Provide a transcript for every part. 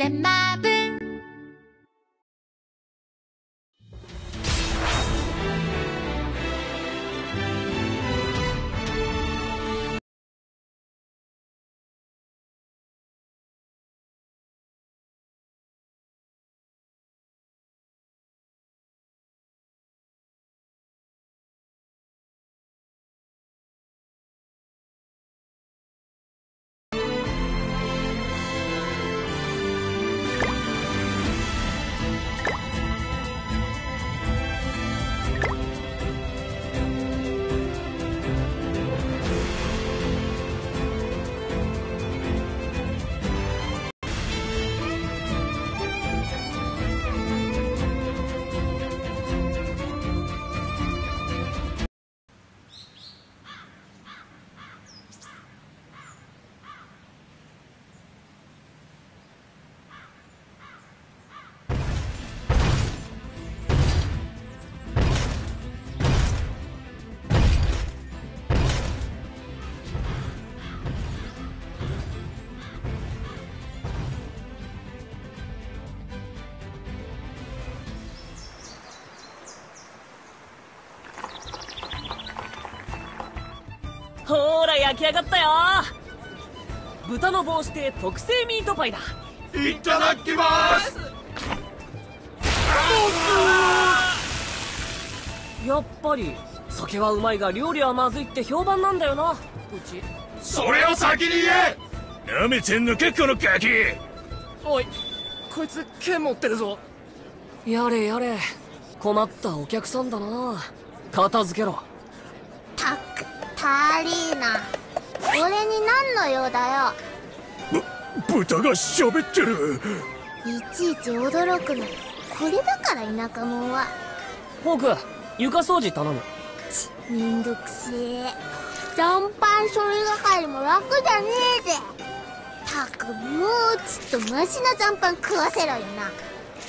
レマブほーら焼き上がったよ。豚の帽子で特製ミートパイだ。いただきます。やっぱり酒はうまいが料理はまずいって評判なんだよな。うちそれを先に言え。なめてんのかこのガキ。おいこいつ剣持ってるぞ。やれやれ困ったお客さんだな。片付けろ。たくタリーナ、俺に何の用だよ。豚が喋ってる。いちいち驚くの。これだから田舎者は。ホーク、床掃除頼む。めんどくせえ。残飯処理係も楽じゃねえぜ。たく、もうちっとマシな残飯食わせろよな。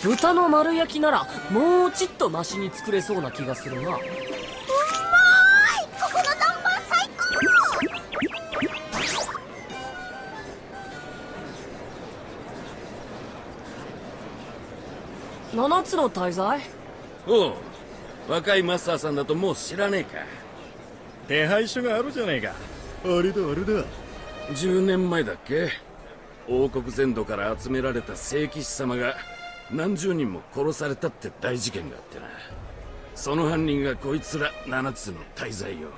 豚の丸焼きならもうちっとマシに作れそうな気がするな。7つの大罪。おう、若いマスターさんだともう知らねえか。手配書があるじゃねえか。あれだあれだ。10年前だっけ、王国全土から集められた聖騎士様が何十人も殺されたって大事件があってな。その犯人がこいつら7つの大罪よ。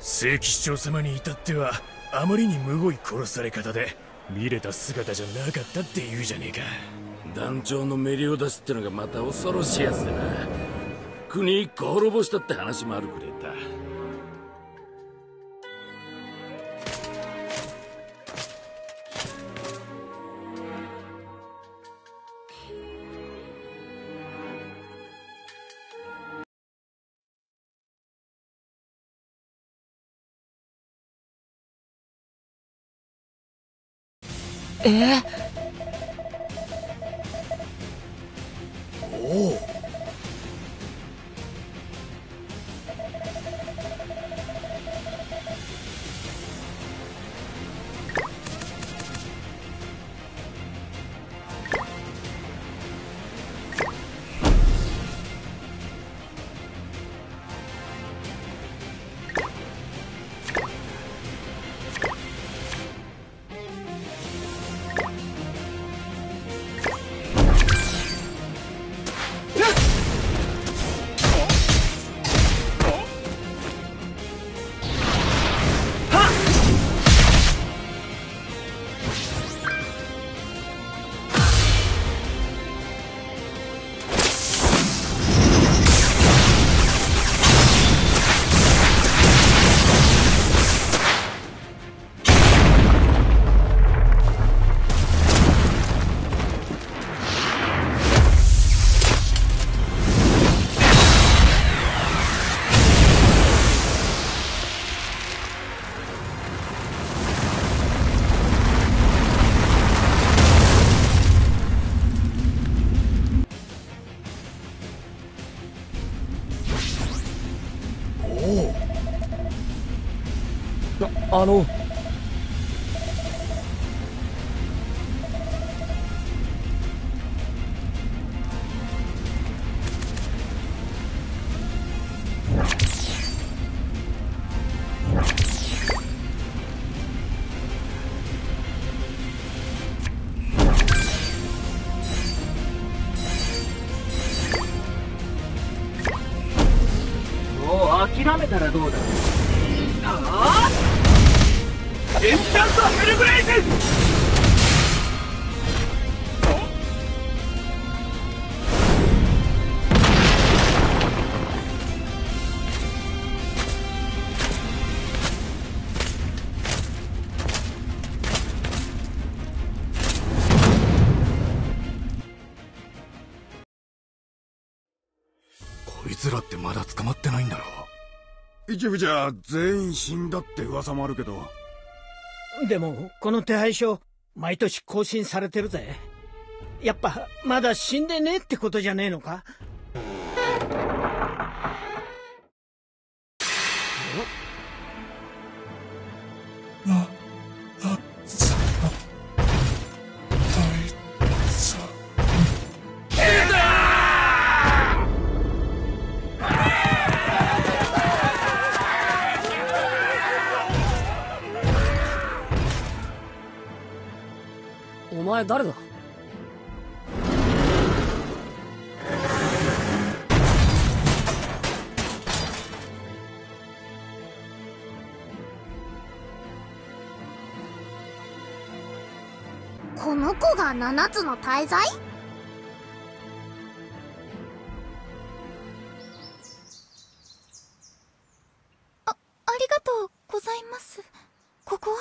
聖騎士長様に至ってはあまりにむごい殺され方で見れた姿じゃなかったって言うじゃねえか。団長のメリオダスってのがまた恐ろしいやつでな。国一個滅ぼしたって話もあるくれだ。諦めたらどうだ。ああ、エンチャントヘルブレイズ。こいつらってまだ捕まってないんだろう。一部じゃ全員死んだって噂もあるけど。でもこの手配書毎年更新されてるぜ。やっぱまだ死んでねえってことじゃねえのか。お前誰だ？この子が七つの大罪？ありがとうございます。ここは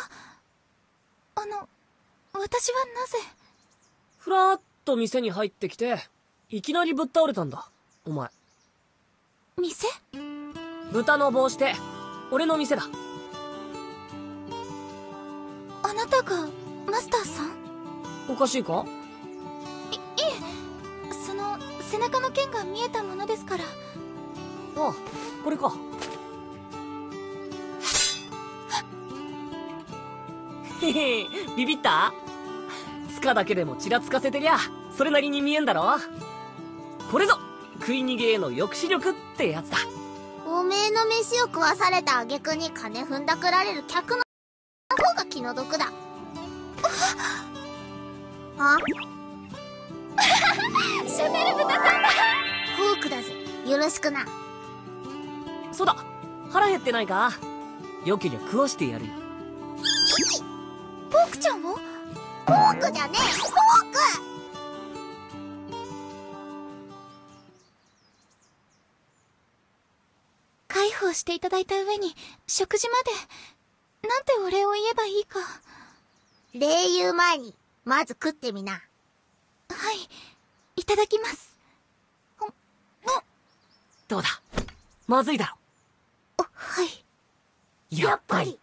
私はなぜふらーっと店に入ってきていきなりぶっ倒れたんだ。お前店？豚の帽子で俺の店だ。あなたがマスターさん？おかしいか？いえ、その背中の剣が見えたものですから。ああ、これか。へへビビった？塚だけでもちらつかせてりゃそれなりに見えんだろ。これぞ食い逃げへの抑止力ってやつだ。おめえの飯を食わされた挙句に金踏んだくられる客の方が気の毒だ。あシャベル豚さんだ。フォークだぜ、よろしくな。そうだ、腹減ってないか？よけりゃ食わしてやるよ。フォークちゃんを？フォークじゃねえ、フォーク！介抱していただいた上に食事まで。なんてお礼を言えばいいか。礼言う前にまず食ってみな。はい、いただきます。どうだ、まずいだろ。はい、やっぱり。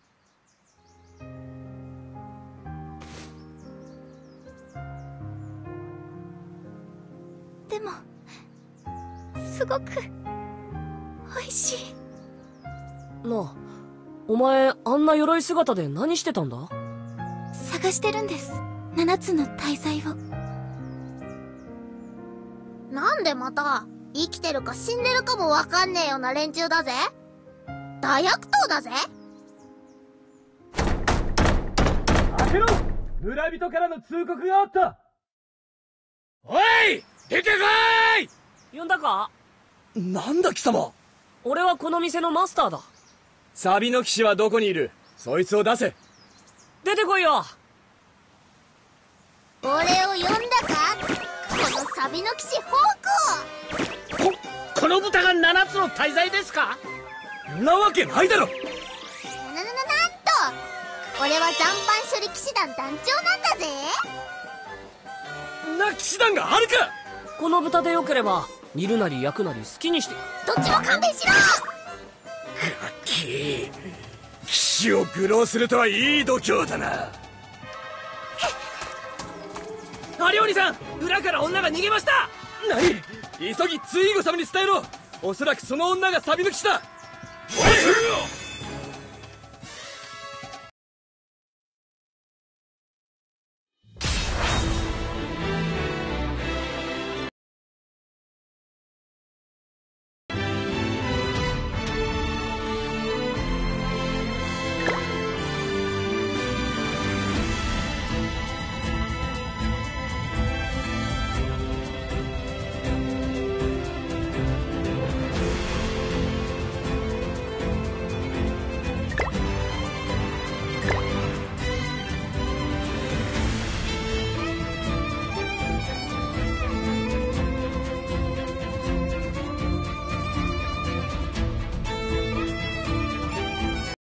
でもすごくおいしいなあ。お前あんな鎧姿で何してたんだ？探してるんです、七つの大罪を。なんでまた生きてるか死んでるかもわかんねえような連中だぜ。大悪党だぜ。開けろ、村人からの通告があった。おい出てこい！呼んだか？なんだ貴様。俺はこの店のマスターだ。サビの騎士はどこにいる？そいつを出せ。出てこいよ。俺を呼んだか？このサビの騎士フォークを。この豚が七つの大罪ですか？なわけないだろ。なんと俺は残飯処理騎士団団長なんだぜ。そんな騎士団があるか？この豚でよければ煮るなり焼くなり好きにして。どっちも勘弁しろ。ガキ、騎士を愚弄するとはいい度胸だな。アリオニさん、裏から女が逃げました。何？急ぎツイーゴ様に伝えろ。おそらくその女がサビ抜きした。おい！